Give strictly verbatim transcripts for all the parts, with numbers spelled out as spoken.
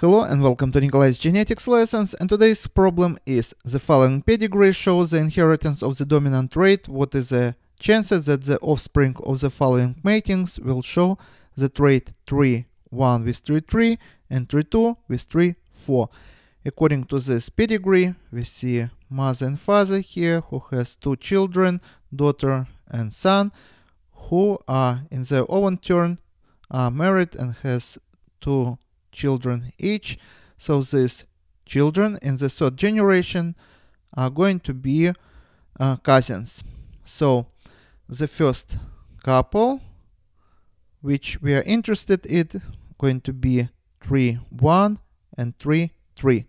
Hello and welcome to Nikolai's Genetics Lessons, and today's problem is the following pedigree shows the inheritance of the dominant trait. What is the chances that the offspring of the following matings will show the trait three one with three three and three two with three four? According to this pedigree, we see mother and father here who has two children, daughter and son, who are in their own turn are married and has two children each. So these children in the third generation are going to be uh, cousins. So the first couple which we are interested in going to be three one and three three.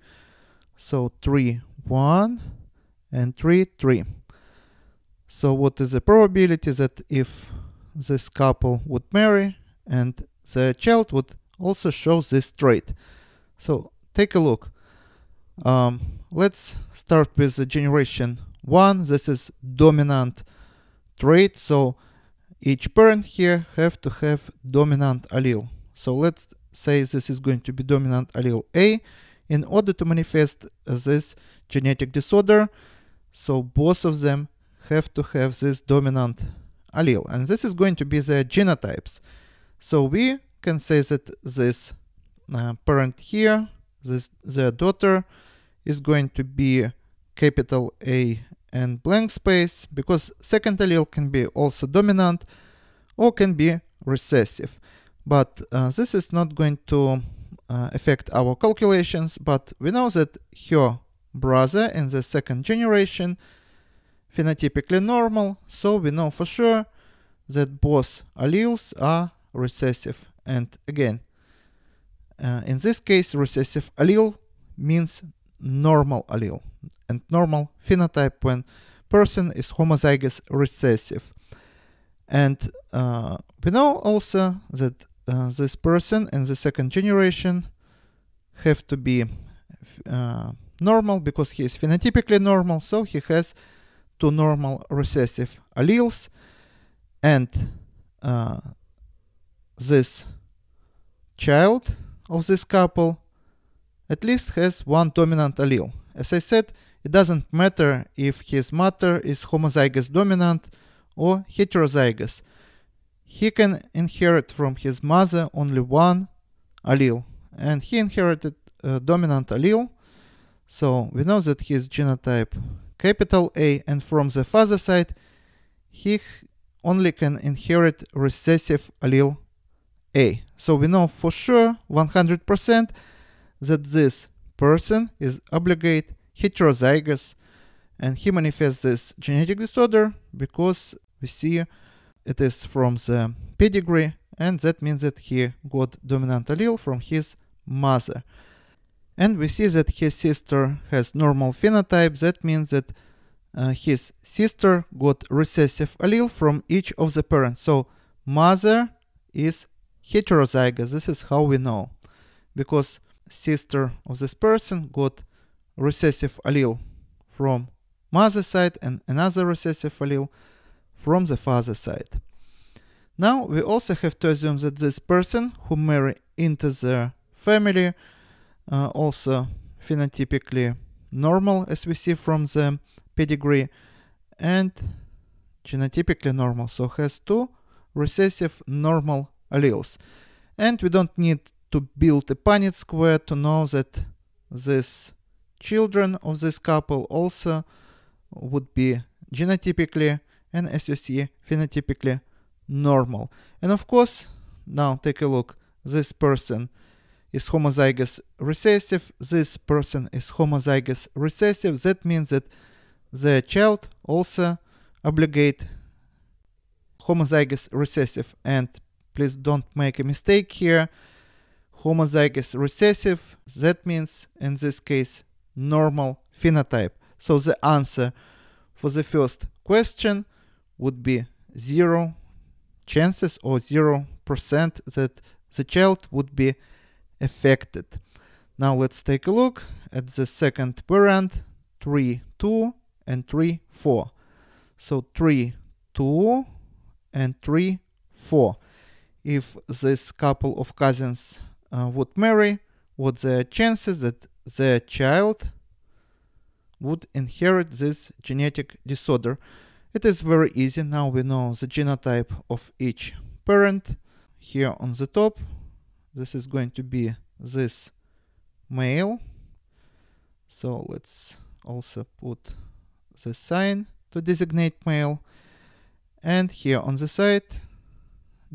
So three one and three three. So what is the probability that if this couple would marry and the child would also shows this trait? So take a look. Um, let's start with the generation one. This is dominant trait, so each parent here have to have dominant allele. So let's say this is going to be dominant allele A. In order to manifest this genetic disorder, so both of them have to have this dominant allele, and this is going to be their genotypes. So we can say that this uh, parent here, this their daughter, is going to be capital A and blank space, because second allele can be also dominant or can be recessive. But uh, this is not going to uh, affect our calculations, but we know that her brother in the second generation phenotypically normal, so we know for sure that both alleles are recessive. And again, uh, in this case, recessive allele means normal allele and normal phenotype when person is homozygous recessive. And uh, we know also that uh, this person in the second generation have to be uh, normal, because he is phenotypically normal, so he has two normal recessive alleles. And uh, this child of this couple at least has one dominant allele. As I said, it doesn't matter if his mother is homozygous dominant or heterozygous. He can inherit from his mother only one allele, and he inherited a dominant allele. So we know that his genotype capital A, and from the father side, he only can inherit recessive allele A. So we know for sure one hundred percent that this person is obligate heterozygous, and he manifests this genetic disorder because we see it is from the pedigree, and that means that he got dominant allele from his mother. And we see that his sister has normal phenotype. That means that uh, his sister got recessive allele from each of the parents. So mother is heterozygous. This is how we know, because sister of this person got recessive allele from mother side and another recessive allele from the father side. Now we also have to assume that this person who marry into their family uh, also phenotypically normal, as we see from the pedigree, and genotypically normal, so has two recessive normal alleles. And we don't need to build a Punnett square to know that these children of this couple also would be genotypically and, as you see, phenotypically normal. And of course, now take a look, this person is homozygous recessive, this person is homozygous recessive. That means that the child also obligate homozygous recessive. And please don't make a mistake here. Homozygous recessive, that means in this case normal phenotype. So the answer for the first question would be zero chances or zero percent that the child would be affected. Now let's take a look at the second parent, three two and three four. So three two and three four. If this couple of cousins uh, would marry, what the chances that the child would inherit this genetic disorder. It is very easy. Now we know the genotype of each parent. Here on the top, this is going to be this male. So let's also put the sign to designate male. And here on the side,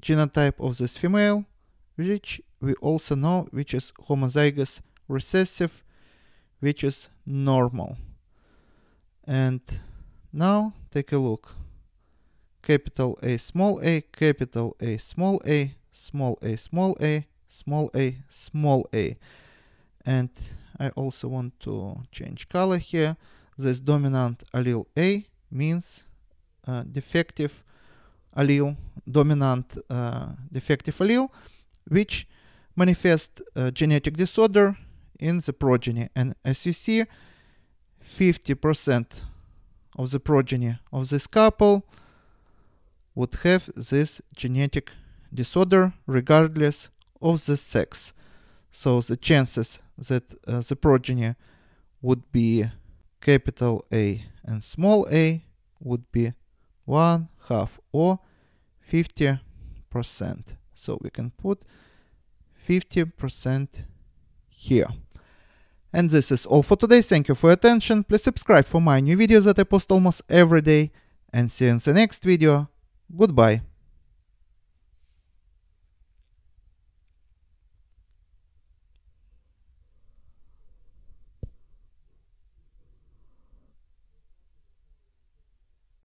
genotype of this female, which we also know, which is homozygous recessive, which is normal. And now take a look. Capital A, small a, capital A, small a, small a, small a, small a, small a. And I also want to change color here. This dominant allele A means uh, defective allele, dominant uh, defective allele, which manifests uh, genetic disorder in the progeny. And as you see, fifty percent of the progeny of this couple would have this genetic disorder regardless of the sex. So the chances that uh, the progeny would be capital A and small a would be one half or fifty percent. So we can put fifty percent here. And this is all for today. Thank you for your attention. Please subscribe for my new videos that I post almost every day. And see you in the next video. Goodbye.